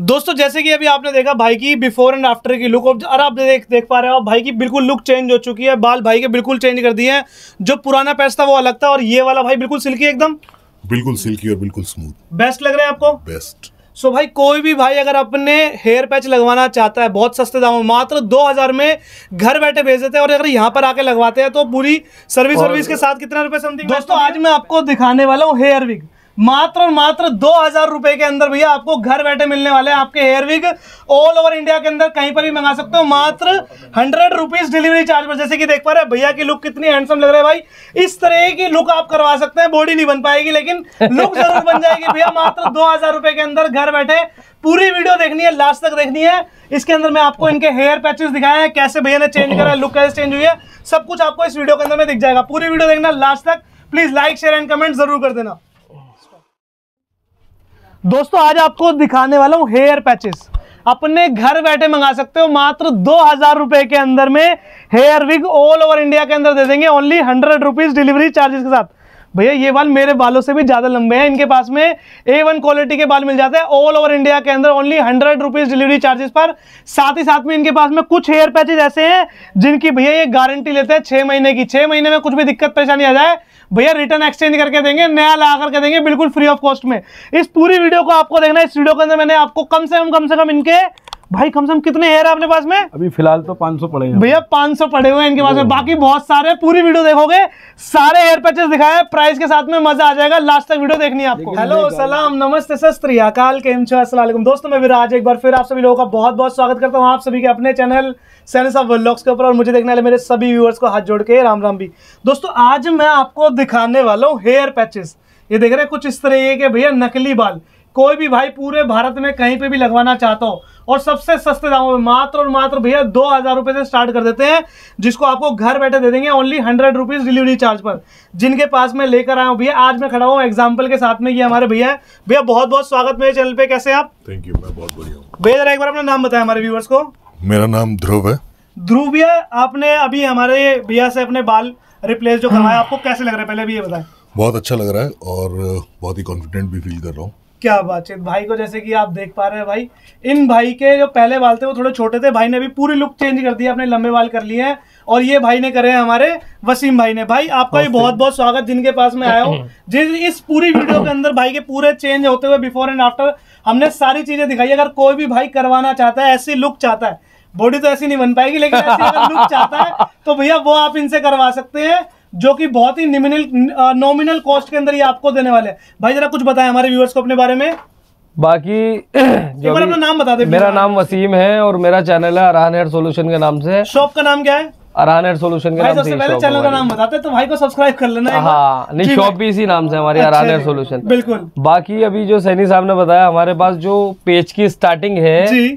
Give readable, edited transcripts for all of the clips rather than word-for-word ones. दोस्तों जैसे कि अभी आपने देखा भाई की बिफोर एंड आफ्टर की लुक, और आप देख पा रहे हो भाई की बिल्कुल लुक चेंज हो चुकी है। बाल भाई के बिल्कुल चेंज कर दिए हैं, जो पुराना पैच था वो अलग था और ये वाला भाई बिल्कुल सिल्की, एकदम बिल्कुल सिल्की और बिल्कुल स्मूथ। बेस्ट लग रहे हैं आपको? बेस्ट। सो भाई कोई भी भाई अगर अपने हेयर पैच लगवाना चाहता है बहुत सस्ते दामों में, मात्र 2000 में घर बैठे भेज देते हैं, और अगर यहाँ पर आके लगवाते हैं तो पूरी सर्विस के साथ कितने रुपए समथिंग। दोस्तों आज मैं आपको दिखाने वाला हूँ हेयर विग, मात्र और मात्र 2000 रुपए के अंदर भैया आपको घर बैठे मिलने वाले हैं आपके hair wig. All over India के अंदर कहीं पर भी मंगा सकते हो, मात्र 100 रुपीज डिलीवरी चार्ज पर। जैसे कि देख पा रहे हैं भैया की लुक कितनी हैंडसम लग रहा है भाई। इस तरह की लुक आप करवा सकते हैं, बॉडी नहीं बन पाएगी लेकिन लुक जरूर बन जाएगी भैया, मात्र 2000 रुपए के अंदर घर बैठे। पूरी वीडियो देखनी है, लास्ट तक देखनी है। इसके अंदर मैं आपको इनके हेयर पैचेस दिखाए हैं, कैसे भैया ने चेंज करा, लुक कैसे चेंज हुई है, सब कुछ आपको इस वीडियो के अंदर में दिख जाएगा। पूरी वीडियो देखना लास्ट तक, please like share and comment जरूर कर देना। दोस्तों आज आपको दिखाने वाला हूँ हेयर पैचेस, अपने घर बैठे मंगा सकते हो, मात्र 2000 रुपए के अंदर में hair wig all over India के अंदर दे देंगे, ओनली 100 रुपीज डिलीवरी चार्जेस के साथ। भैया ये बाल मेरे बालों से भी ज़्यादा लंबे हैं, इनके पास में A1 क्वालिटी के बाल मिल जाते हैं। ऑल ओवर इंडिया के अंदर ओनली 100 रुपीज़ डिलीवरी चार्जेस पर। साथ ही साथ में इनके पास में कुछ हेयर पैचेज ऐसे हैं जिनकी भैया ये गारंटी लेते हैं 6 महीने की। 6 महीने में कुछ भी दिक्कत परेशानी आ जाए भैया रिटर्न एक्सचेंज करके देंगे, नया ला करके देंगे, बिल्कुल फ्री ऑफ कॉस्ट में। इस पूरी वीडियो को आपको देखना है। इस वीडियो के अंदर मैंने आपको कम से कम इनके भाई कितने हेयर है आपने पास में अभी फिलहाल? तो 500 पड़े हैं भैया, 500 पड़े हुए हैं इनके पास में, बाकी बहुत सारे। पूरी वीडियो देखोगे, सारे हेयर पैचेस दिखाए प्राइस के साथ में, मजा आ जाएगा। लास्ट तक वीडियो देखनी है आपको। हेलो सलाम नमस्ते सस्त्री अकाल केम छो अस्सलाम वालेकुम। दोस्तों मैं विराज एक बार फिर आप सभी लोगों का बहुत बहुत स्वागत करता हूँ आप सभी के अपने चैनल सैनी साहब व्लॉग्स के ऊपर, और मुझे देखने वाले मेरे सभी व्यूअर्स को हाथ जोड़ के राम राम भी। दोस्तों आज मैं आपको दिखाने वाला हूँ हेयर पैचेस, ये देख रहे हैं कुछ इस तरह के भैया नकली बाल। कोई भी भाई पूरे भारत में कहीं पे भी लगवाना चाहता हो, और सबसे सस्ते दामों में मात्र और मात्र भैया 2000 रुपए से स्टार्ट कर देते हैं, जिसको आपको घर बैठे दे देंगे ओनली 100 रुपीज डिलीवरी चार्ज पर। जिनके पास मैं लेकर आया हूँ भैया, आज मैं खड़ा हूँ एग्जाम्पल के साथ में, ये हमारे भैया है। भैया बहुत बहुत स्वागत मेरे चैनल पे, कैसे आप? थैंक यू, मैं बहुत बढ़िया हूँ। भैया एक बार अपना नाम बताया हमारे व्यूवर्स को। मेरा नाम ध्रुव है। ध्रुव भैया आपने अभी हमारे भैया से अपने बाल रिप्लेस जो करवाया, आपको कैसे लग रहा है पहले भी ये बताएं। बहुत अच्छा लग रहा है और बहुत ही कॉन्फिडेंट भी फील कर रहा हूँ। क्या बातचीत भाई को, जैसे कि आप देख पा रहे हैं भाई, इन भाई के जो पहले बाल थे वो थोड़े छोटे थे, भाई ने भी पूरी लुक चेंज कर दी है, अपने लंबे बाल कर लिए हैं, और ये भाई ने करे हैं हमारे वसीम भाई ने। भाई आपका भी बहुत बहुत स्वागत, जिनके पास में आया हूँ, जिस इस पूरी वीडियो के अंदर भाई के पूरे चेंज होते हुए बिफोर एंड आफ्टर हमने सारी चीजें दिखाई। अगर कोई भी भाई करवाना चाहता है, ऐसी लुक चाहता है, बॉडी तो ऐसी नहीं बन पाएगी लेकिन ऐसी अगर लुक चाहता है तो भैया वो आप इनसे करवा सकते हैं, जो कि बहुत ही नॉमिनल कॉस्ट के अंदर ये आपको देने वाले हैं। भाई जरा कुछ बताएं हमारे व्यूअर्स को अपने बारे में। बाकी जो अपना नाम बता दे। मेरा नाम वसीम है और मेरा चैनल है अरहान हेयर सॉल्यूशन के नाम से। शॉप का नाम क्या है? अरहान हेयर सॉल्यूशन के नाम से। सबसे पहले चैनल का नाम बताते हैं तो भाई को सब्सक्राइब कर लेना। हाँ नहीं, शॉप भी इसी नाम से हमारी, अरहान हेयर सॉल्यूशन। बिल्कुल। बाकी अभी जो सैनी साहब ने बताया, हमारे पास जो पेज की स्टार्टिंग है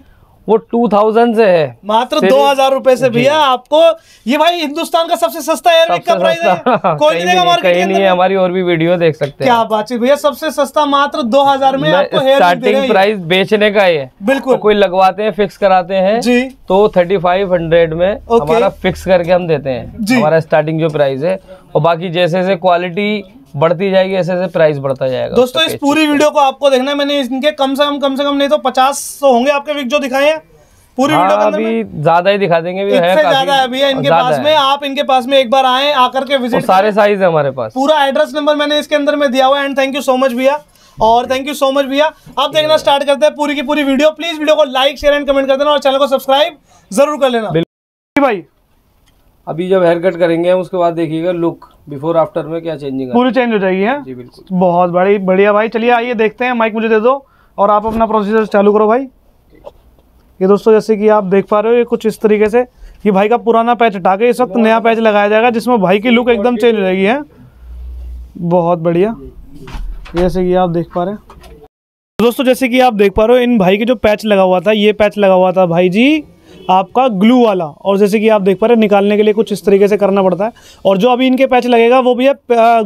वो 2000 से है, मात्र 2000 रुपए से भैया आपको ये भाई हिंदुस्तान का सबसे सस्ता हेयर विग का प्राइस है। कोई नहीं देगा मार्केट में, नहीं है हमारी, और भी वीडियो देख सकते हैं। क्या बातचीत भैया, सबसे सस्ता मात्र 2000 में आपको हेयर स्टार्टिंग प्राइस बेचने का है। बिल्कुल। तो कोई लगवाते हैं, फिक्स कराते हैं जी, तो 3500 में हमारा फिक्स करके हम देते हैं, हमारा स्टार्टिंग जो प्राइस है। और बाकी जैसे क्वालिटी बढ़ती जाएगी ऐसे ऐसे प्राइस बढ़ता जाएगा। दोस्तों इस पूरी वीडियो को आपको देखना है। मैंने इनके कम से कम नहीं तो 50 होंगे आपके विग जो दिखाए हैं पूरी वीडियो के अंदर। अभी ज्यादा ही दिखा देंगे, इससे ज्यादा है भैया इनके पास में। आप इनके पास में एक बार आए, आकर के विजिट, सारे साइज है हमारे पास, पूरा एड्रेस नंबर मैंने इसके अंदर में दिया हुआ है। And thank you so much भैया, और थैंक यू सो मच भैया। आप देखना स्टार्ट करते हैं पूरी की पूरी वीडियो। प्लीज वीडियो को लाइक शेयर एंड कमेंट कर देना, और चैनल को सब्सक्राइब जरूर कर लेना। भाई अभी जब हेयर कट करेंगे उसके बाद देखिएगा लुक बिफोर आफ्टर में क्या चेंजिंग, पूरी चेंज हो जाएगी है जी। बिल्कुल, बहुत बड़ी बढ़िया भाई। चलिए आइए देखते हैं, माइक मुझे दे दो और आप अपना प्रोसीजर चालू करो भाई। ये दोस्तों जैसे कि आप देख पा रहे हो, ये कुछ इस तरीके से ये भाई का पुराना पैच हटा के इस वक्त नया पैच लगाया जाएगा, जिसमें भाई की लुक एकदम चेंज हो जाएगी है। बहुत बढ़िया, जैसे कि आप देख पा रहे हैं। दोस्तों जैसे कि आप देख पा रहे हो, इन भाई के जो पैच लगा हुआ था, ये पैच लगा हुआ था भाई जी आपका ग्लू वाला, और जैसे कि आप देख पा रहे हैं निकालने के लिए कुछ इस तरीके से करना पड़ता है। और जो अभी इनके पैच लगेगा वो भी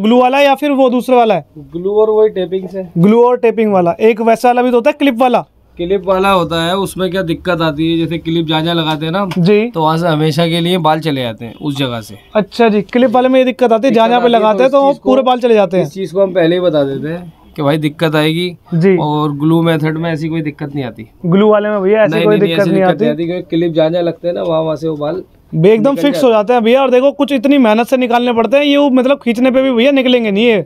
ग्लू वाला है या फिर वो दूसरे वाला है? ग्लू और वही टेपिंग से, ग्लू और टेपिंग वाला। एक वैसा वाला भी तो होता है क्लिप वाला। क्लिप वाला होता है, उसमें क्या दिक्कत आती है, जैसे क्लिप जहाँ लगाते हैं ना जी, तो वहाँ से हमेशा के लिए बाल चले जाते हैं उस जगह से। अच्छा जी, क्लिप वाले में ये दिक्कत आती है, जहाँ पे लगाते हैं तो पूरे बाल चले जाते हैं। इस चीज़ को हम पहले ही बता देते हैं कि भाई दिक्कत आएगी जी। और ग्लू मेथड में ऐसी कोई दिक्कत नहीं आती, ग्लू वाले में भैया ऐसी कोई दिक्कत नहीं आती क्योंकि क्लिप जहाँ जहाँ लगते हैं ना वहाँ वहाँ से वो बाल एकदम फिक्स हो जाते हैं भैया। और देखो कुछ इतनी मेहनत से निकालने पड़ते हैं, ये मतलब खींचने पे भी भैया निकलेंगे नहीं है,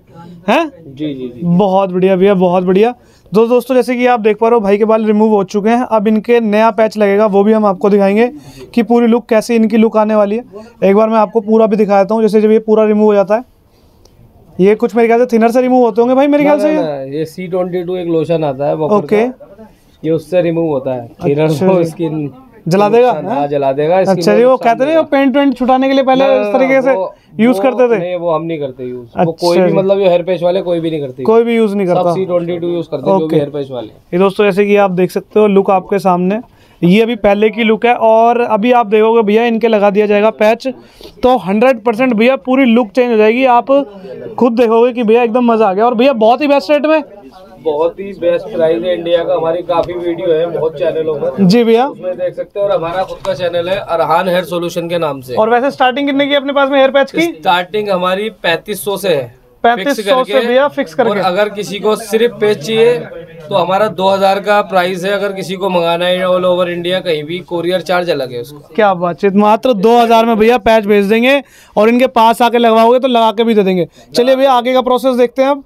हैं जी जी जी। बहुत बढ़िया भैया, बहुत बढ़िया। तो दोस्तों जैसे कि आप देख पा रहे हो भाई के बाल रिमूव हो चुके हैं, अब इनके नया पैच लगेगा वो भी हम आपको दिखाएंगे कि पूरी लुक कैसे इनकी लुक आने वाली है। एक बार मैं आपको पूरा भी दिखा देता हूँ। जैसे जब ये पूरा रिमूव हो जाता है, ये कुछ मेरे ख्याल से थिनर से रिमूव होते होंगे भाई मेरे ख्याल से, ये C22 एक लोशन आता है ओके, ये उससे रिमूव होता है, थिनर से स्किन जला देगा ना, जला देगा। अच्छा जी, वो कहते हैं पेंट वेंट छुटाने के लिए पहले इस तरीके से यूज करते थे। नहीं, वो हम नहीं करते यूज। अच्छा, वो कोई भी मतलब हेयर पैच वाले कोई भी नहीं करते, कोई भी यूज नहीं करता। C22 यूज करते हैं जो भी हेयर पैच वाले। ये दोस्तों जैसे कि आप देख सकते हो लुक आपके सामने, ये अभी पहले की लुक है और अभी आप देखोगे भैया इनके लगा दिया जाएगा पैच तो 100% भैया पूरी लुक चेंज हो जाएगी। आप खुद देखोगे कि भैया एकदम मजा आ गया। और भैया बहुत ही बेस्ट रेट में, बहुत ही बेस्ट प्राइस है इंडिया का। हमारी काफी वीडियो है बहुत चैनलों पर जी भैया, उसमें देख सकते हो। और हमारा खुद का चैनल है अरहान हेयर सोल्यूशन के नाम से। और वैसे स्टार्टिंग कितने की अपने पास में हेयर पैच की? स्टार्टिंग हमारी 3500 से है, 3500 से भैया फिक्स करके। और अगर किसी को सिर्फ पैच चाहिए तो हमारा 2000 का प्राइस है। अगर किसी को मंगाना है ऑल ओवर इंडिया कहीं भी, कोरियर चार्ज अलग है उसका। क्या बातचीत, मात्र 2000 में भैया पैच भेज देंगे और इनके पास आके लगवाओगे तो लगा के भी दे देंगे। चलिए भैया आगे का प्रोसेस देखते हैं। अब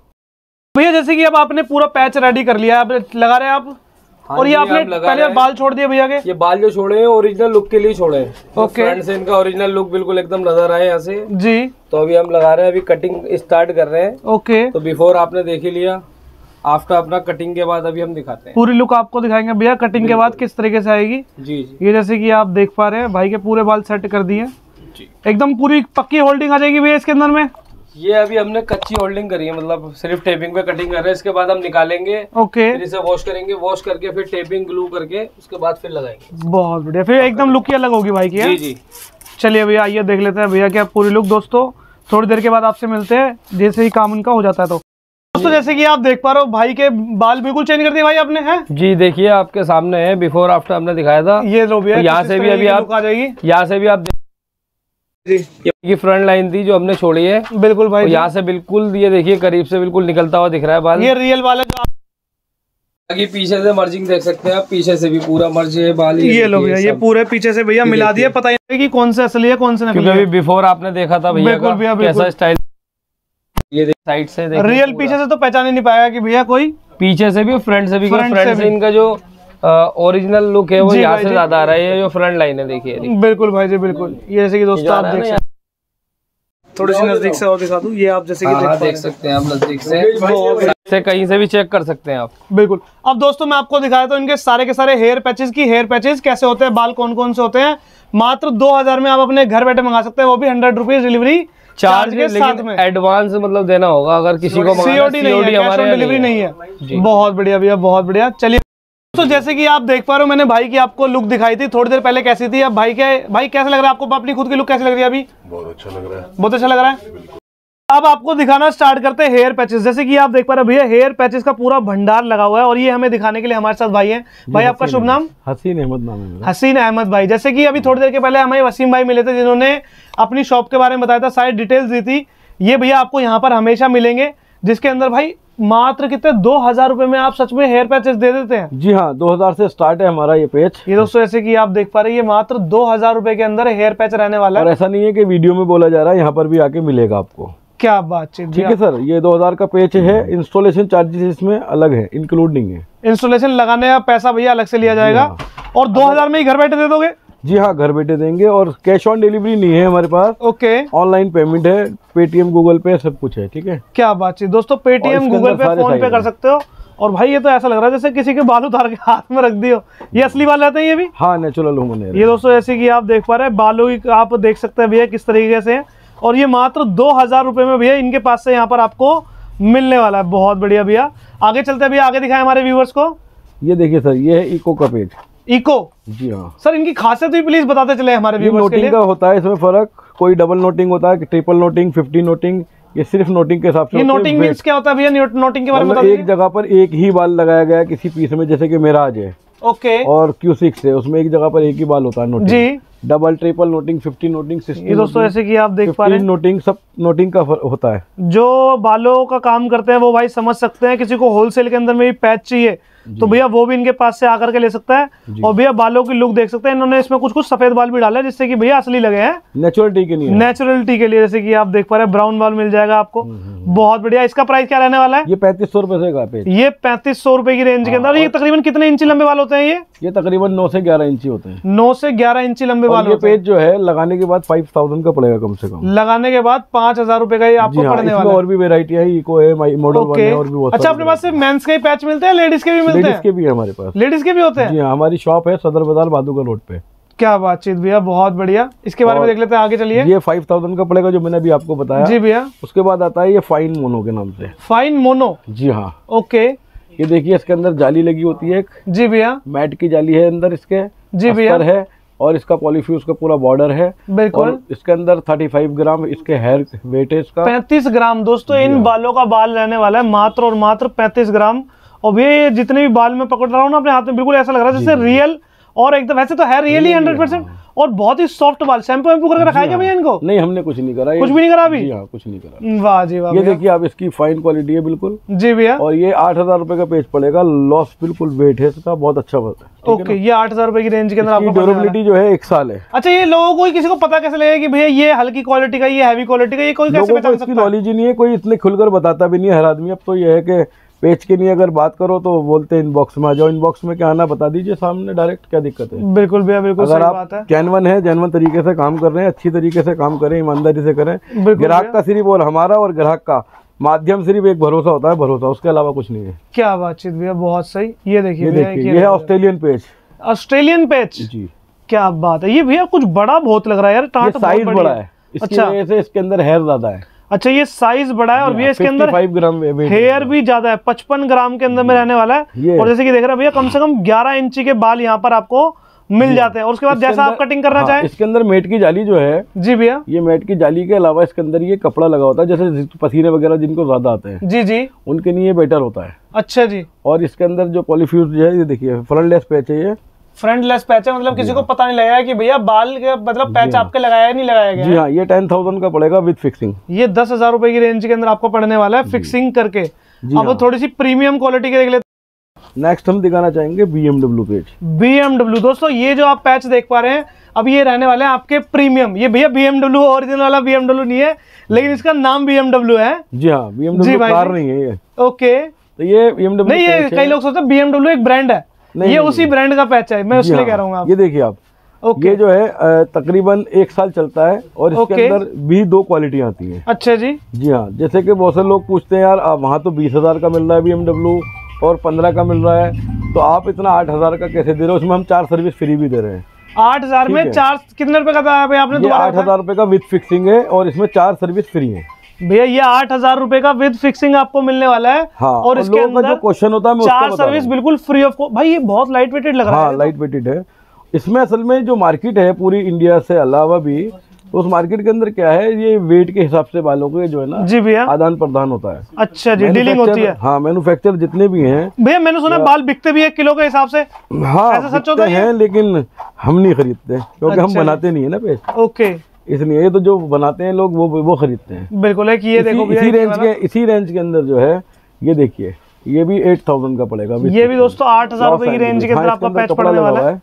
भैया जैसे कि अब आपने पूरा पैच रेडी कर लिया, अब लगा रहे हैं आप। और ये आपने पहले बाल छोड़ दिए भैया के? ये बाल जो छोड़े हैं ओरिजिनल लुक के लिए छोड़े हैं ओके, फ्रंट से इनका ओरिजिनल लुक बिल्कुल एकदम नजर आए यहाँ से जी। तो अभी हम लगा रहे हैं, अभी कटिंग स्टार्ट कर रहे हैं ओके। तो बिफोर आपने देख ही लिया, आफ्टर अपना कटिंग के बाद अभी हम दिखाते हैं पूरी लुक आपको दिखाएंगे भैया कटिंग के बाद किस तरीके से आएगी जी जी। ये जैसे कि आप देख पा रहे हैं भाई के पूरे बाल सेट कर दिए जी, एकदम पूरी पक्की होल्डिंग आ जाएगी भैया इसके अंदर में। ये अभी हमने कच्ची होल्डिंग करी है, मतलब सिर्फ टेपिंग पे कटिंग कर रहे हैं। इसके बाद हम निकालेंगे ओके, फिर इसे वॉश करेंगे, वॉश करके फिर टेपिंग ग्लू करके उसके बाद फिर लगाएंगे। बहुत बढ़िया, फिर एकदम लुक ही अलग होगी भाई की जी जी। चलिए भैया आइए देख लेते हैं भैया क्या पूरी लुक। दोस्तों थोड़ी देर के बाद आपसे मिलते हैं जैसे ही काम उनका हो जाता है। तो दोस्तों जैसे कि आप देख पा रहे हो भाई के बाल बिल्कुल चेंज कर दिए भाई आपने है जी। देखिए आपके सामने है बिफोर आफ्टर हमने दिखाया था। ये जो भैया यहाँ से भी अभी आप आ जाएगी, यहाँ से भी आप ये फ्रंट लाइन थी जो हमने छोड़ी है बिल्कुल भाई। यहाँ से बिल्कुल ये देखिए करीब से बिल्कुल निकलता हुआ दिख रहा है बाल, ये रियल बाल है। बाकी पीछे से मर्जिंग देख सकते हैं आप, पीछे से भी पूरा मर्ज है बाल। ये लो भैया ये पूरे पीछे से भैया मिला दिया, पता ही नहीं कि कौन से असली है कौन से नकली है। बिफोर आपने देखा था भैया कैसा स्टाइल, ये साइड से रियल पीछे से तो पहचान ही नहीं पाएगा कि भैया कोई, पीछे से भी फ्रंट से भी। फ्रंट से इनका जो ओरिजिनल लुक है वो यहाँ से ज्यादा आ रहा है, ये जो फ्रंट लाइन है देखिए बिल्कुल भाई जी बिल्कुल। ये जैसे कि दोस्तों आप देख सकते हैं, थोड़ी सी नजदीक से और दिखा दूं। ये आप जैसे कि देख सकते हैं आप नजदीक से कहीं से भी चेक कर सकते हैं आप बिल्कुल। अब दोस्तों मैं आपको दिखाया तो इनके सारे के सारे हेयर पैचेस की हेयर पैचेस कैसे होते हैं, बाल कौन कौन से होते हैं। मात्र 2000 में आप अपने घर बैठे मंगा सकते हैं, वो भी 100 रुपीज डिलीवरी चार्ज के साथ में। एडवांस मतलब देना होगा अगर किसी को, सीओडी डिलीवरी नहीं है। बहुत बढ़िया भैया बहुत बढ़िया। चलिए तो जैसे कि आप देख पा रहे हो मैंने भाई की आपको लुक दिखाई थी थोड़ी देर पहले कैसी थी, अब भाई कैसा लग रहा है आपको, अपनी खुद की लुक कैसी लग रही है अभी? बहुत अच्छा लग रहा है, बहुत अच्छा लग रहा है। अब आपको दिखाना स्टार्ट करते हैं हेयर पैचेस। जैसे कि आप देख पा रहे हो भैया हेयर पैचेस का पूरा भंडार लगा हुआ है और ये हमें दिखाने के लिए हमारे साथ भाई हैं। भाई आपका शुभ नाम? हसीन अहमद नाम है। हसीन अहमद भाई, जैसे कि अभी थोड़ी देर के पहले हमें वसीम भाई मिले थे जिन्होंने अपनी शॉप के बारे में बताया था, सारी डिटेल्स दी थी। ये भैया आपको यहाँ पर हमेशा मिलेंगे जिसके अंदर भाई मात्र कितने 2000 रुपए में आप सच में हेयर पैचेस दे देते हैं। जी हाँ, 2000 से स्टार्ट है हमारा ये पैच। ये दोस्तों जैसे कि आप देख पा रहे हैं मात्र 2000 रुपए के अंदर हेयर पैच रहने वाला है। और ऐसा नहीं है कि वीडियो में बोला जा रहा है, यहाँ पर भी आके मिलेगा आपको। क्या बात है, ठीक है सर। ये 2000 का पैच है, इंस्टॉलेशन चार्जेस इसमें अलग है, इंक्लूड नहीं है। इंस्टॉलेशन लगाने का पैसा भैया अलग से लिया जाएगा और 2000 में ही घर बैठे दे दोगे? जी हाँ, घर बैठे देंगे और कैश ऑन डिलीवरी नहीं है हमारे पास ओके। ऑनलाइन पेमेंट है, पेटीएम गूगल पे सब कुछ है, ठीक है। क्या बात है दोस्तों, पेटीएम गूगल पे फोन पे कर सकते हो। और भाई ये तो ऐसा लग रहा है जैसे किसी के बाल उतार के हाथ में रख दियो। ये असली बाल रहते हैं ये भी? हाँ, नेचुरल होंगे। ये दोस्तों जैसे कि आप देख पा रहे हैं बालों की आप देख सकते हैं भैया किस तरीके से है और ये मात्र 2000 रुपए में भैया इनके पास से यहाँ पर आपको मिलने वाला है। बहुत बढ़िया भैया, आगे चलते हैं भैया, आगे दिखाए हमारे व्यूवर्स को। ये देखिए सर, ये है इको का पेज। इको? जी हाँ सर, इनकी खासियत भी प्लीज बताते चले हमारे व्यूअर्स के लिए। नोटिंग का होता है इसमें फर्क, कोई डबल नोटिंग होता है, ट्रिपल नोटिंग, 50 नोटिंग, ये सिर्फ नोटिंग के हिसाब से। ये नोटिंग मींस क्या होता है भैया, नोटिंग के बारे में बताइए। एक जगह पर एक ही बाल लगाया गया किसी पीस में, जैसे कि मेराज है ओके और Q6 है, उसमें एक जगह पर एक ही बाल होता है नोटिंग जी। डबल ट्रिपल नोटिंग 50 नोटिंग 60 दोस्तों ऐसे कि आप देख पा रहे हैं नोटिंग सब नोटिंग का होता है। जो बालों का काम करते हैं वो भाई समझ सकते हैं, किसी को होलसेल के अंदर में भी पैच चाहिए तो भैया वो भी इनके पास से आकर के ले सकता है। और भैया बालों की लुक देख सकते हैं, इन्होंने इसमें कुछ कुछ सफेद बाल भी डाला है जिससे कि भैया असली लगे हैं नेचुरलिटी के लिए, नेचुरलिटी के लिए। जैसे कि आप देख पा रहे हैं ब्राउन बाल मिल जाएगा आपको, बहुत बढ़िया। इसका प्राइस क्या रहने वाला है? ये 3500 रुपए से, ये 3500 रुपए की रेंज के अंदर। ये तकरीबन कितने इंची लंबे बाल होते हैं? ये तकरीबन 9 से 11 इंची होते हैं, 9 से 11 इंची लंबे बाल होते हैं। पेज जो है लगाने के बाद 5000 का पड़ेगा, कम से कम लगाने के बाद 5000 रुपए का ये आपको पड़ने वाला है। और भी वेरायटी है, इको है, मॉडल है और भी बहुत। अच्छा, अपने पास से मेंस के ही पैच मिलते हैं, लेडीज के भी मिलते हैं? लेडीज के भी है हमारे पास, लेडीज के भी होते हैं। जी हां, हमारी शॉप है सदर बाजार बहादुरगढ़ रोड पे। क्या बातचीत भैया, बहुत बढ़िया। इसके बारे में देख लेते हैं आगे, चलिए। ये 5000 का पड़ेगा जो मैंने अभी आपको बताया। जी भैया। उसके बाद आता है ये फाइन मोनो के नाम से, फाइन मोनो। जी हाँ, ओके। ये देखिए इसके अंदर जाली लगी होती है एक। जी भैया। मैट की जाली है अंदर इसके। जी भैया। है और इसका पॉलीफ्यूज का पूरा बॉर्डर है। बिल्कुल। इसके अंदर 35 ग्राम इसके हेयर वेट है इसका। 35 ग्राम दोस्तों इन बालों का बाल रहने वाला है, मात्र और मात्र 35 ग्राम। और भैया जितने भी बाल में पकड़ रहा हूँ ना अपने हाथ में, बिल्कुल ऐसा लग रहा है जैसे रियल, और एकदम वैसे तो है रियली 100%। और बहुत ही सॉफ्ट बाल। शैम्पू वैम्पू करके रखा है क्या भैया इनको? नहीं, हमने कुछ नहीं करा, कुछ भी नहीं करा अभी। जी हाँ, कुछ नहीं करा। वाह जी वाह। ये देखिए आप, इसकी फाइन क्वालिटी है बिल्कुल। जी भैया। और ये 8000 रुपए का पेज पड़ेगा। लॉस बिल्कुल वेट है इसका, बहुत अच्छा बात है। ओके, ये 8000 रुपए की रेंज के अंदर आपको। ड्यूरेबिलिटी जो है 1 साल है। अच्छा, ये लोगों को किसी को पता कैसे लगेगा कि भैया ये हल्की क्वालिटी का, ये हैवी क्वालिटी का, ये कोई कैसे बता सकता है? नॉलेज ही नहीं है, कोई इतने खुलकर बताता भी नहीं है हर आदमी। अब तो ये है कि पेज के लिए अगर बात करो तो बोलते हैं इनबॉक्स में आ जाओ। इनबॉक्स में क्या आना, बता दीजिए सामने डायरेक्ट, क्या दिक्कत है? बिल्कुल भैया, बिल्कुल सही बात है। जैनवन है, जैनवन तरीके से काम कर रहे हैं, अच्छी तरीके से काम करें, ईमानदारी से करें। ग्राहक का सिर्फ और हमारा और ग्राहक का माध्यम सिर्फ एक भरोसा होता है, भरोसा, उसके अलावा कुछ नहीं है। क्या बातचीत भैया, बहुत सही। ये देखिए, ये है ऑस्ट्रेलियन पेज, ऑस्ट्रेलियन पेज। जी क्या बात है। ये भैया कुछ बड़ा बहुत लग रहा है यार, साइज बड़ा है, अच्छा इसके अंदर हेयर ज्यादा है। अच्छा, ये साइज बड़ा है और भैया इसके अंदर 55 ग्राम हेयर भी ज्यादा है, 55 ग्राम के अंदर में रहने वाला है। और जैसे कि देख रहे हैं भैया, कम से कम 11 इंची के बाल यहाँ पर आपको मिल जाते हैं। और उसके बाद जैसा आप कटिंग करना चाहें, इसके अंदर मेट की जाली जो है। जी भैया। ये मेट की जाली के अलावा इसके अंदर ये कपड़ा लगा होता है, जैसे पसीने वगैरह जिनको ज्यादा आते हैं। जी जी, उनके लिए बेटर होता है। अच्छा जी। और इसके अंदर जो पॉलीफ्यूज है, ये देखिए फ्रंट लेस पैच है, ये फ्रंट लेस पैच है, मतलब किसी को पता नहीं लगेगा कि भैया बाल के मतलब पैच आपके लगाया नहीं लगाया गया। जी हाँ, ये 10,000 का पड़ेगा विद फिक्सिंग। ये 10,000 रुपए की रेंज के अंदर आपको पड़ने वाला है फिक्सिंग करके। अब थोड़ी सी प्रीमियम क्वालिटी के देख लेते। नेक्स्ट हम दिखाना चाहेंगे BMW पेज। BMW दोस्तों, ये जो आप पैच देख पा रहे हैं, अब ये रहने वाले हैं आपके प्रीमियम। ये भैया BMW ओरिजिनल वाला BMW नहीं है, लेकिन इसका नाम BMW है। जी हाँ, BMW कार नहीं है ये। ओके, तो ये BMW नहीं, ये कई लोग सोचते हैं BMW एक ब्रांड है, ये उसी ब्रांड का पैच है, मैं उसलिए कह रहा हूँ। आप ये देखिए आप, ये जो है तकरीबन 1 साल चलता है और इसके अंदर भी 2 क्वालिटी आती है। अच्छा जी। जी हाँ, जैसे कि बहुत से लोग पूछते हैं यार, वहाँ तो 20,000 का मिल रहा है BMW और 15 का मिल रहा है, तो आप इतना 8,000 का कैसे दे रहे हो? उसमें हम 4 सर्विस फ्री भी दे रहे हैं। 8,000 में 4 कितने रुपए का था आपने? 8,000 रुपए का विद फिक्सिंग है और इसमें 4 सर्विस फ्री है। भैया ये 8,000 रुपए का विद फिक्सिंग आपको मिलने वाला है। हाँ, और इसके अंदर जो क्वेश्चन होता है, मैं 4 सर्विस बिल्कुल फ्री ऑफ। भाई ये बहुत लाइट वेटेड लग रहा है। लाइट वेटेड है। इसमें असल में जो मार्केट है पूरी इंडिया से अलावा भी, तो उस मार्केट के अंदर क्या है, ये वेट के हिसाब से बालों के जो है ना। जी भैया, आदान प्रदान होता है। अच्छा जी, डीलिंग होती है। हाँ, मैन्युफैक्चरर जितने भी हैं। भैया मैंने सुना बाल बिकते भी है किलो के हिसाब से। हाँ, ऐसा सच होता है, लेकिन हम नहीं खरीदते क्योंकि हम बनाते नहीं है ना पेस्ट। ओके, इसलिए ये तो जो बनाते हैं लोग वो खरीदते हैं। बिल्कुल है कि ये देखो इसी रेंज के अंदर जो है। ये देखिए, ये भी 8000 का पड़ेगा। ये भी दोस्तों 8,000 रुपए की रेंज के अंदर आपका पैच पड़ने वाला है।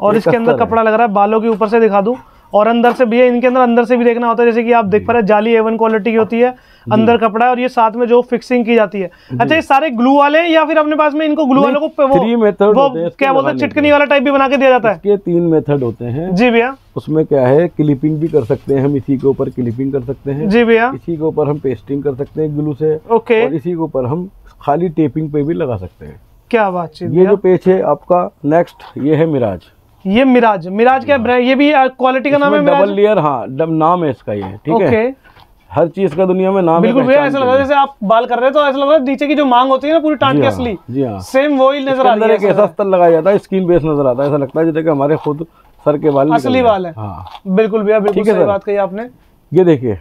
और इसके अंदर कपड़ा लग रहा है, बालों के ऊपर से दिखा दूं और अंदर से भी है। इनके अंदर अंदर से भी देखना होता है, जैसे कि आप देख पा रहे हैं जाली A1 क्वालिटी की होती है, अंदर कपड़ा है और ये साथ में जो फिक्सिंग की जाती है। अच्छा, ये सारे ग्लू वाले हैं या फिर अपने पास में इनको ग्लू वालों को वो क्या बोलते हैं, चिटकनी वाला टाइप भी बना के दिया जाता है? 3 मेथड होते हैं। जी भैया। उसमें क्या है, क्लिपिंग भी कर सकते हैं हम, इसी के ऊपर क्लिपिंग कर सकते हैं। जी भैया। इसी के ऊपर हम पेस्टिंग कर सकते हैं ग्लू से। ओके। इसी के ऊपर हम खाली टेपिंग पे भी लगा सकते हैं। क्या बातचीत। ये जो पेज है आपका, नेक्स्ट ये है मिराज। ये मिराज, मिराज क्या ब्रांड? ये भी क्वालिटी का नाम है, डबल लेयर। हाँ, नाम है इसका ये, ठीक है। हर चीज का दुनिया में नाम है। बिल्कुल भैया, ऐसा लग रहा है जैसे आप बाल कर रहे हैं तो ऐसा लग रहा है नीचे की जो मांग होती है ना पूरी टांग के असली। जी हाँ, सेम वही नजर आ रहा है। एक ऐसा स्तर लगाया जाता है, स्किन बेस नजर आता है, ऐसा लगता है जैसे कि हमारे खुद सर के बाल असली बाल है। बिल्कुल भैया, बिल्कुल सही बात कही आपने। ये देखिए,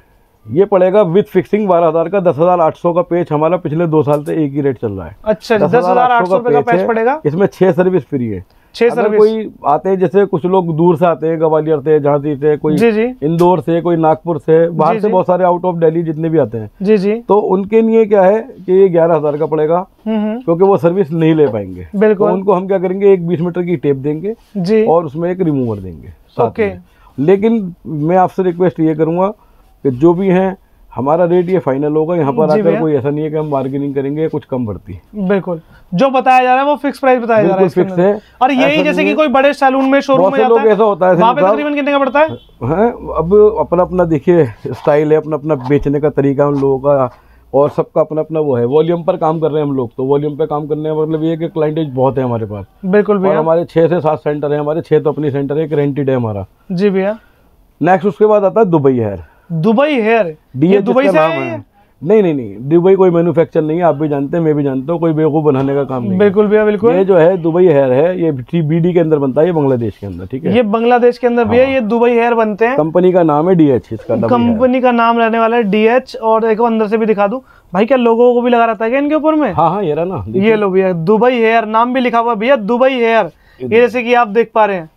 ये पड़ेगा विद फिक्सिंग 12,000 का। 10,800 का पेच हमारा पिछले 2 साल से एक ही रेट चल रहा है। अच्छा, 10,800 का पेच पड़ेगा। इसमें 6 सर्विस फ्री है। छह सर्विस। कोई आते हैं, जैसे कुछ लोग दूर से आते हैं, ग्वालियर से, झांसी से, कोई इंदौर से, कोई नागपुर से, बाहर से बहुत सारे आउट ऑफ दिल्ली जितने भी आते हैं तो उनके लिए क्या है कि ये 11,000 का पड़ेगा, क्योंकि वो सर्विस नहीं ले पाएंगे। बिल्कुल। तो उनको हम क्या करेंगे, एक 20 मीटर की टेप देंगे जी और उसमें एक रिमूवर देंगे साथ में। लेकिन मैं आपसे रिक्वेस्ट ये करूंगा कि जो भी हैं, हमारा रेट ये फाइनल होगा। यहाँ पर आकर कोई ऐसा नहीं है कि हम बार्गेनिंग करेंगे कुछ कम बढ़ती। बिल्कुल, जो बताया जा रहा है वो फिक्स प्राइस बताया जा रहा है, फिक्स है। और यही जैसे कि कोई बड़े सैलून में, शोरूम में जाता है, ऐसा होता है, वहाँ पे तकरीबन कितने का पड़ता है? अब अपना अपना देखिए स्टाइल है, अपना अपना बेचने का तरीका उन लोगों का, और सबका अपना अपना वो है। वॉल्यूम पर काम कर रहे हैं हम लोग, तो वॉल्यूम पे काम करने का मतलब ये है कि क्लाइंटेज बहुत है हमारे पास। बिल्कुल भैया, हमारे 6 से 7 सेंटर है हमारे, 6 तो अपनी सेंटर है, एक रेंटेड है हमारा। जी भैया। नेक्स्ट उसके बाद आता है Dubai hair. Dubai hair DH Dubai से है? नहीं, दुबई कोई मैन्युफैक्चर नहीं है, आप भी जानते हैं मैं भी जानता हूँ, कोई बेवकूफ़ बनाने का काम नहीं। बिल्कुल भैया बिल्कुल। ये जो है दुबई हेयर है, ये बीडी के अंदर बनता है, ये बांग्लादेश के अंदर, ठीक है, ये बांग्लादेश के अंदर भैया। हाँ। ये दुबई हेयर बनते हैं, कंपनी का नाम है डीएच, इसका कंपनी का नाम रहने वाला है डीएच। और देखो अंदर से भी दिखा दूं भाई, क्या लोगों को भी लगा रहता है क्या इनके ऊपर में? हाँ हाँ, ये रहा ना, ये लो भैया, दुबई हेयर नाम भी लिखा हुआ भैया, दुबई हेयर। ये जैसे कि आप देख पा रहे हैं,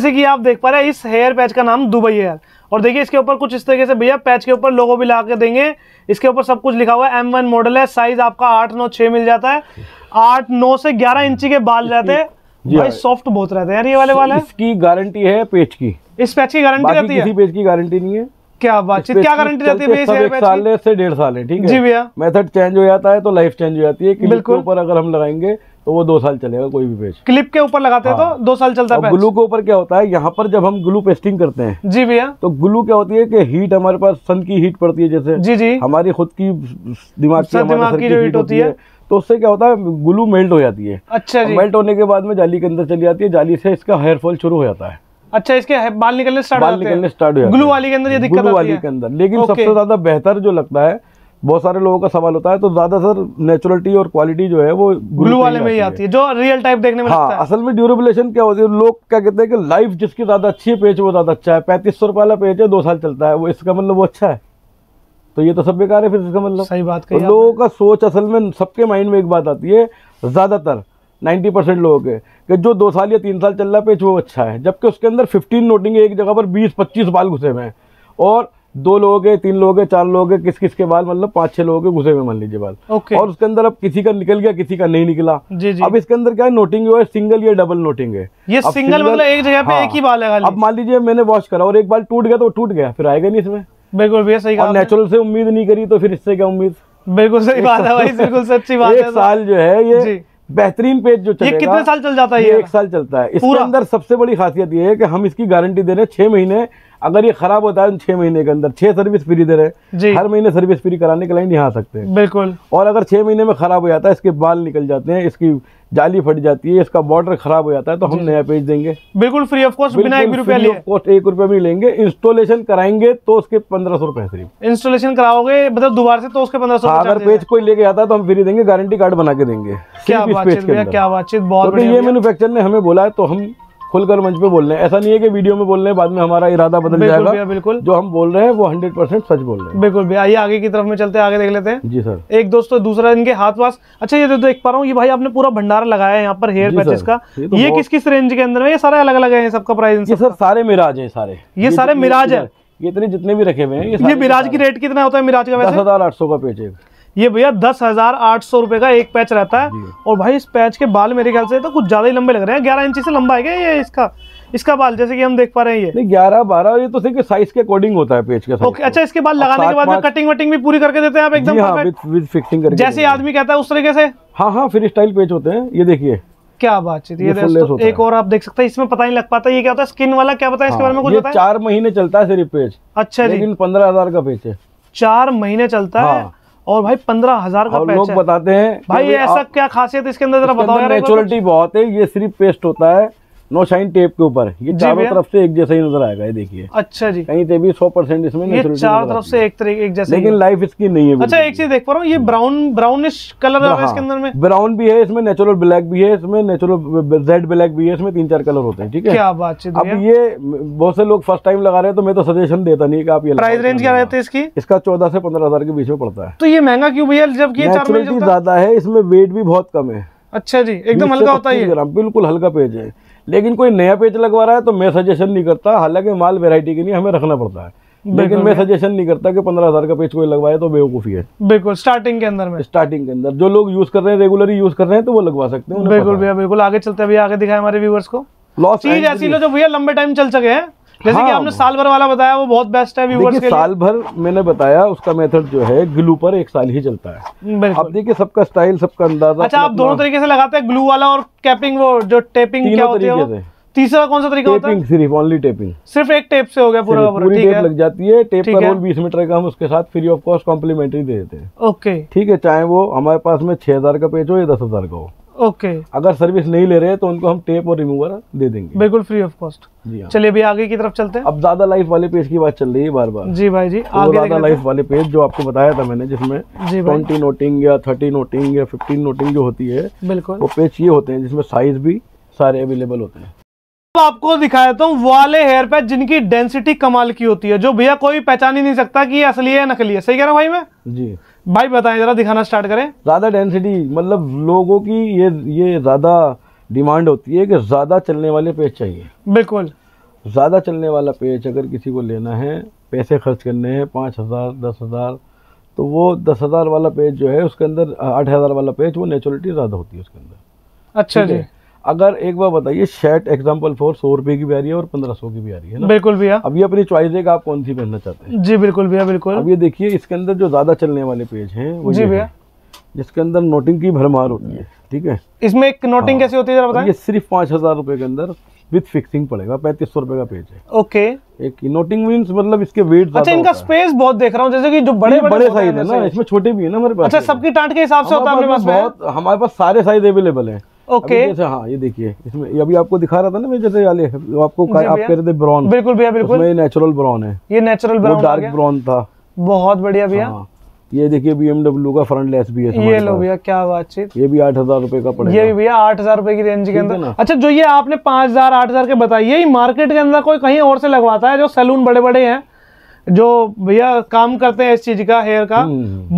जैसे कि आप देख पा रहे हैं, इस हेयर पैच का नाम दुबई हेयर। और देखिए इसके ऊपर कुछ इस तरीके से भैया पैच के ऊपर लोगो भी लगा के देंगे, इसके ऊपर सब कुछ लिखा हुआ है। M1 मॉडल है, साइज आपका 8, 9, 6 मिल जाता है, 8, 9 से 11 इंची के बाल रहते हैं भाई, सॉफ्ट बहुत रहते हैं यार ये वाले बाल। इसकी गारंटी है पेच की, इस पैच की गारंटी रहती है, किसी पेच की गारंटी नहीं है। क्या बातचीत, क्या गारंटी रहती है? 1 साल से 1.5 साल है, ठीक है जी भैया। मेथड चेंज हो जाता है तो लाइफ चेंज हो जाती है। क्लिप के ऊपर अगर हम लगाएंगे तो वो 2 साल चलेगा, कोई भी पेस्ट क्लिप के ऊपर लगाते हैं तो 2 साल चलता है। ग्लू के ऊपर क्या होता है, यहाँ पर जब हम ग्लू पेस्टिंग करते हैं जी भैया, तो ग्लू क्या होती है कि हीट हमारे पास सन की हीट पड़ती है, जैसे जी जी हमारी खुद की दिमाग की जो हीट होती है, तो उससे क्या होता है ग्लू मेल्ट हो जाती है। अच्छा जी। मेल्ट होने के बाद में जाली के अंदर चली जाती है, जाली से इसका हेयर फॉल शुरू हो जाता है। अच्छा, इसके बाल निकलने स्टार्ट हो जाते हैं ग्लू वाली के अंदर, ये दिक्कत ग्लू वाली के अंदर। लेकिन सबसे ज्यादा बेहतर जो लगता है, बहुत सारे लोगों का सवाल होता है, तो ज्यादातर नेचुरलिटी और क्वालिटी जो है वो ग्लू वाले में ही आती है, जो रियल टाइप देखने में लगता है। असल में ड्यूरेबिलेशन क्या होती है, लोग क्या कहते हैं कि लाइफ जिसकी ज्यादा अच्छी है पेज वो ज्यादा अच्छा है। 3500 रुपए वाला पेज है 2 साल चलता है, वो इसका मतलब वो अच्छा है, तो ये तो सब बेकार है फिर, इसका मतलब सही बात कही। लोगों का सोच, असल में सबके माइंड में एक बात आती है, ज्यादातर 90% लोगों के, कि जो 2 साल या 3 साल चल रहा है पेच वो अच्छा है, जबकि उसके अंदर 15 नोटिंग, एक जगह पर 20-25 बाल घुसे हुए हैं, और 2 लोग 3 लोग 4 लोग किस के बाल, मतलब 5-6 लोगों के घुसे हुए मान लीजिए बाल। और उसके अंदर अब किसी का निकल गया किसी का नहीं निकला। अब इसके अंदर क्या है, नोटिंग है सिंगल या डबल नोटिंग है, ये सिंगल मतलब एक जगह पे एक ही बाल है। अब मान लीजिए मैंने वॉश करा और एक बाल टूट गया तो टूट गया, फिर आएगा नहीं इसमें। बिल्कुल भैया सही कहा, नेचुरल से उम्मीद नहीं करी तो फिर इससे क्या उम्मीद। बिल्कुल सही बात है भाई, बिल्कुल सच्ची बात है। 1 साल जो है ये बेहतरीन पेज जो चलेगा, ये कितने साल चल जाता है? ये 1 साल चलता है। इसके अंदर सबसे बड़ी खासियत ये है कि हम इसकी गारंटी दे रहे हैं 6 महीने, अगर ये खराब होता है 6 महीने के अंदर 6 सर्विस फ्री दे रहे हैं। हर महीने सर्विस फ्री कराने के क्लाइंट यहाँ आ सकते हैं। बिल्कुल। और अगर 6 महीने में खराब हो जाता है, इसके बाल निकल जाते हैं, इसकी जाली फट जाती है, इसका बॉर्डर खराब हो जाता है, तो हम नया पेज देंगे बिल्कुल फ्री ऑफ कॉस्ट, बिना 1 रुपया भी लेंगे। इंस्टॉलेशन कराएंगे तो उसके 1500 रुपए सिर्फ, इंस्टॉलेशन कराओगे मतलब दोबारा से, तो उसके 1500। अगर पेज कोई लेके आता है तो हम फ्री देंगे, गारंटी कार्ड बना के देंगे। क्या बातचीत, बहुत ये मैन्युफैक्चरर ने हमें बोला है तो हम खुलकर मंच पे बोल रहे हैं, ऐसा नहीं है कि वीडियो में बोल रहे हैं बाद में हमारा इरादा बदल जाएगा। बिल्कुल, जो हम बोल रहे हैं वो 100% सच बोल रहे हैं। बिल्कुल भैया, आइए आगे की तरफ में चलते हैं, आगे देख लेते हैं। जी सर। एक दोस्तों दूसरा इनके हाथ पास, अच्छा ये देख पा रहा हूँ, ये भाई आपने पूरा भंडारा लगाया है यहाँ पर हेयर पैचेस का, ये किस किस रेंज के अंदर में, ये सारे अलग अलग है, सबका प्राइस? सर सारे मिराज है, सारे मिराज है, इतने जितने भी रखे हुए हैं। ये मिराज की रेट कितना होता है? मिराज का 10,800 का पेच है ये भैया, 10,800 रुपए का एक पैच रहता है। और भाई इस पैच के बाल मेरे ख्याल से तो कुछ ज्यादा ही लंबे लग रहे हैं, 11 इंची से लंबा है क्या ये इसका बाल, जैसे कि हम देख पा रहे हैं ये 11-12, ये तो सिर्फ साइज के अकॉर्डिंग होता है पेच के। ओके, अच्छा इसके बाद लगाने के बाद में कटिंग वटिंग भी पूरी करके देते हैं आप एकदम जैसे आदमी कहता है उस तरीके से? हाँ हाँ, फ्री स्टाइल पेच होते हैं। ये देखिए क्या बातचीत, ये एक और आप देख सकते हैं, इसमें पता ही नहीं लग पाता ये क्या होता है, स्किन वाला क्या बताया इसके बारे में कुछ होता है? 4 महीने चलता है सिर्फ पेच। अच्छा, लेकिन 15,000 का पेच है, 4 महीने चलता है और भाई 15,000 का पैच है। लोग बताते हैं भाई ऐसा क्या खासियत है इसके अंदर, जरा बताओ यार। नेचुरलिटी बहुत है, ये सिर्फ पेस्ट होता है, नो शाइन टेप के ऊपर, ये चारों तरफ से एक जैसा ही नजर आएगा, ये देखिए। अच्छा जी, कहीं से भी 100% इसमें नेचुरलिटी, चारों तरफ से एक जैसा, लेकिन लाइफ इसकी नहीं है। अच्छा एक चीज देख पा रहा हूँ, ये ब्राउनिश कलर है इसके अंदर में, ब्राउन भी है इसमें, नेचुरल ब्लैक भी है इसमें, नेचुरल रेड ब्लैक भी है इसमें, 3-4 कलर होते हैं। ठीक है, क्या बात है। अब ये बहुत से लोग फर्स्ट टाइम लगा रहे हैं, तो मैं तो सजेशन देता नहीं कि आप ये। प्राइस रेंज क्या रहती है इसकी? इसका 14,000 से 15,000 के बीच में पड़ता है। तो ये महंगा क्यों भैया, जबकि नेचुरलिटी ज्यादा है, इसमें वेट भी बहुत कम है। अच्छा जी, एकदम हल्का होता है, बिल्कुल हल्का पेज है। लेकिन कोई नया पेज लगवा रहा है तो मैं सजेशन नहीं करता, हालांकि माल वेरायटी के लिए हमें रखना पड़ता है, लेकिन मैं सजेशन नहीं करता कि 15,000 का पेज कोई लगवाए तो बेवकूफ़ी है। बिल्कुल स्टार्टिंग के अंदर में, स्टार्टिंग के अंदर जो लोग यूज कर रहे हैं, रेगुलर यूज कर रहे हैं तो वो लगवा सकते हैं। बिल्कुल भैया, बिल्कुल। आगे चलते हैं भैया, आगे दिखाएं हमारे व्यूअर्स को चीज ऐसी लो जो भैया लंबे टाइम चल सके हैं। जैसे कि आपने साल भर वाला बताया, वो बहुत बेस्ट है व्यूअर्स के लिए। साल भर मैंने बताया, उसका मेथड जो है ग्लू पर 1 साल ही चलता है। आप देखिए सबका स्टाइल, सबका अंदाजा। अच्छा, आप दोनों तरीके से लगाते हैं, ग्लू वाला और कैपिंग, वो जो टेपिंग क्या होती है। तीसरा कौन सा तरीका होता है? सिर्फ ओनली टेपिंग, सिर्फ एक टेप से हो गया पूरा, पूरी टेप लग जाती है। टेप का रोल 20 मीटर का हम उसके साथ फ्री ऑफ कॉस्ट कॉम्प्लीमेंट्री दे देते हैं। ओके, ठीक है। चाहे वो हमारे पास में 6,000 का पेज हो या 10,000 का हो, ओके, अगर सर्विस नहीं ले रहे हैं तो उनको हम टेप और रिमूवर दे देंगे, बिल्कुल फ्री ऑफ कॉस्ट। जी हाँ, चलिए भैया आगे की तरफ चलते हैं। अब ज्यादा लाइफ वाले पेज की बात चल रही है बार बार। जी भाई जी, ज्यादा लाइफ वाले पेज जो आपको बताया था मैंने, जिसमें 20 नोटिंग या 30 नोटिंग या 15 नोटिंग जो होती है, बिल्कुल वो पेज ये होते हैं जिसमें साइज भी सारे अवेलेबल होते हैं। आपको दिखाया तो वाले हेयर पैच जिनकी डेंसिटी कमाल की होती है, जो भैया कोई पहचान ही नहीं सकता कि ये असली है या नकली है। सही कह रहा हूं भाई मैं? जी भाई, बताएं जरा, दिखाना स्टार्ट करें। ज्यादा डेंसिटी मतलब लोगों की ये ज्यादा डिमांड होती है कि ज्यादा चलने वाले पेज चाहिए। बिल्कुल, ज्यादा चलने वाला पेज अगर किसी को लेना है, पैसे खर्च करने हैं 5,000 10,000, तो वो 10,000 वाला पेज जो है उसके अंदर 8,000 वाला पेज, वो नेचुरलिटी ज्यादा होती है उसके अंदर। अच्छा जी, अगर एक बार बताइए, शर्ट एग्जांपल फॉर 100 रुपए की भी आ रही है और 1500 की भी आ रही है ना। बिल्कुल भैया, अब ये अपनी चॉइस है कि आप कौन सी पहनना चाहते हैं। जी बिल्कुल भैया, बिल्कुल। अब ये देखिए, इसके अंदर जो ज्यादा चलने वाले पेज हैं वो जी भैया, जिसके अंदर नोटिंग की भरमार होती है। ठीक है, इसमें एक नोटिंग कैसे होती है जरा बताएं। ये सिर्फ 5,000 रुपए के अंदर विद फिक्सिंग पड़ेगा, 3500 रुपए का पेज है। ओके, एक नोटिंग मींस मतलब इसके वेट। अच्छा, इनका स्पेस बहुत देख रहा हूँ, जैसे कि जो बड़े बड़े साइज है ना, इसमें छोटे भी है ना हमारे पास। अच्छा, सबकी टाट के हिसाब से होता है हमारे पास, सारे साइज अवेलेबल है। ओके, जैसे हाँ ये देखिए, इसमें अभी आपको दिखा रहा था ना मैं, जैसे वाले आपको आप कह रहे थे ब्राउन। बिल्कुल भैया, बिल्कुल, इसमें नेचुरल ब्राउन है, ये नेचुरल ब्राउन, डार्क ब्राउन था। बहुत बढ़िया भैया। हाँ, ये देखिए BMW का फ्रंट लेस भी है। ये लो भैया, क्या बातचीत। ये भी 8,000 रुपए का पड़ेगा, ये भी भैया 8,000 रुपए की रेंज के अंदर। अच्छा, जो ये आपने 5,000 8,000 के बताइए, मार्केट के अंदर कोई कहीं और से लगवाता है, जो सैलून बड़े बड़े हैं, जो भैया काम करते हैं इस चीज का, हेयर का,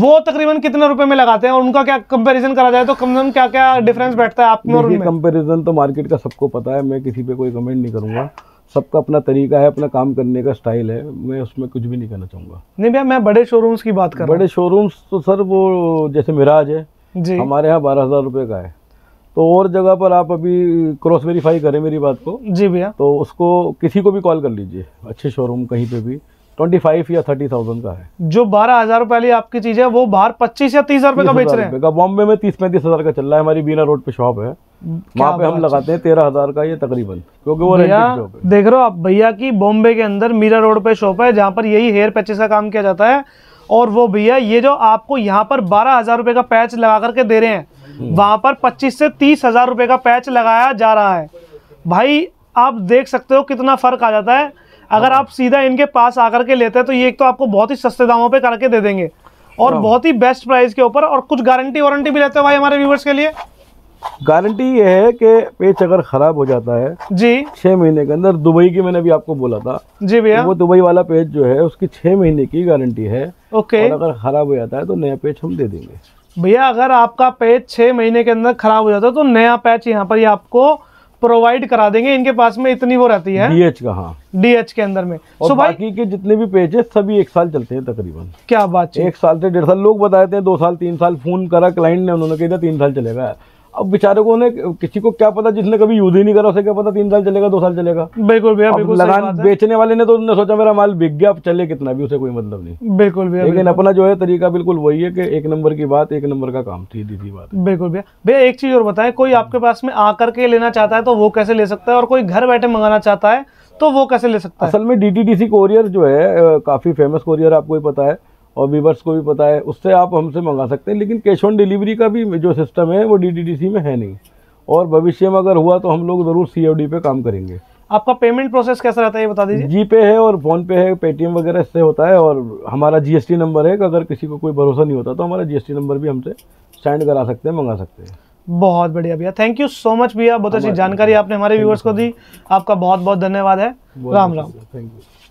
वो तकरीबन कितने रुपए में लगाते हैं और उनका क्या कंपैरिजन करा जाए तो कम से कम क्या क्या डिफरेंस बैठता है आपके और उनमें? कंपैरिजन तो मार्केट का सबको पता है, मैं किसी पे कोई कमेंट नहीं करूंगा। सबका अपना तरीका है, अपना काम करने का स्टाइल है, मैं उसमें कुछ भी नहीं करना चाहूंगा। नहीं भैया, मैं बड़े शोरूम्स की बात कर रहा हूं। बड़े शोरूम्स तो सर वो जैसे मिराज है जी, हमारे यहाँ 12,000 रुपए का है, तो और जगह पर आप अभी क्रॉस वेरीफाई करें मेरी बात को। जी भैया, तो उसको किसी को भी कॉल कर लीजिए, अच्छे शोरूम कहीं पे भी 25 या 30,000 का है। जो 12,000 रुपए वाली आपकी चीज है वो बाहर 25 या 30,000 रुपए का बेच रहे हैं। बॉम्बे में 30-35,000 का चल रहा है। हमारी बीना रोड पे शॉप है, वहाँ पे हम लगाते हैं 13,000 का ये तकरीबन, क्योंकि वो रेंटेड शॉप है। देख रहे हो आप भैया की बॉम्बे के अंदर मीरा रोड पे शॉप है, जहाँ पर यही हेयर पैचेस का काम किया जाता है। और वो भैया ये जो आपको यहाँ पर 12,000 रुपए का पैच लगा करके दे रहे हैं, वहाँ पर 25 से 30,000 रुपए का पैच लगाया जा रहा है। भाई आप देख सकते हो कितना फर्क आ जाता है। अगर आप सीधा इनके पास आकर के लेते हैं तो ये एक तो आपको बहुत ही सस्ते दामों पे करके दे देंगे और बहुत ही बेस्ट प्राइस के ऊपर। और कुछ गारंटी वारंटी भी लेते हो भाई हमारे व्यूवर्स के लिए? गारंटी ये है कि पेच अगर खराब हो जाता है जी 6 महीने के अंदर, दुबई की मैंने भी आपको बोला था जी भैया, वो दुबई वाला पेच जो है उसकी 6 महीने की गारंटी है। ओके, अगर खराब हो जाता है तो नया पेच हम दे देंगे। भैया अगर आपका पेच 6 महीने के अंदर खराब हो जाता है तो नया पैच यहाँ पर आपको प्रोवाइड करा देंगे। इनके पास में इतनी वो रहती है DH का। हाँ, DH के अंदर में। और बाकी के जितने भी पेजेस सभी 1 साल चलते हैं तकरीबन। क्या बात है, 1 साल से 1.5 साल। लोग बताते हैं 2 साल 3 साल, फोन करा क्लाइंट ने, उन्होंने कहा 3 साल चलेगा। अब बेचारे को उन्हें किसी को क्या पता, जिसने कभी यूज ही नहीं करा उसे क्या पता 3 साल चलेगा 2 साल चलेगा। बिल्कुल भैया, बिल्कुल। बेचने वाले ने तो उन्होंने सोचा मेरा माल बिक गया, अब चले कितना भी उसे कोई मतलब नहीं। बिल्कुल भैया, लेकिन अपना जो है तरीका बिल्कुल वही है कि 1 नंबर की बात, 1 नंबर का काम, सीधी सी बात है। बिल्कुल भैया। भैया एक चीज और बताएं, कोई आपके पास में आकर के लेना चाहता है तो वो कैसे ले सकता है, और कोई घर बैठे मंगाना चाहता है तो वो कैसे ले सकता है? असल में DTTC कोरियर जो है काफी फेमस कोरियर, आपको ही पता है और व्यूवर्स को भी पता है, उससे आप हमसे मंगा सकते हैं। लेकिन कैश ऑन डिलीवरी का भी जो सिस्टम है वो DTTC में है नहीं, और भविष्य में अगर हुआ तो हम लोग ज़रूर CFD पे काम करेंगे। आपका पेमेंट प्रोसेस कैसा रहता है ये बता दीजिए। GPay है और फ़ोनपे है, पेटीएम वगैरह इससे होता है। और हमारा GST नंबर है, अगर किसी को कोई भरोसा नहीं होता तो हमारा GST नंबर भी हमसे सेंड करा सकते हैं, मंगा सकते हैं। बहुत बढ़िया भैया, थैंक यू सो मच भैया, बहुत अच्छी जानकारी आपने हमारे व्यूवर्स को दी, आपका बहुत बहुत धन्यवाद है। Ram Ram, thank you.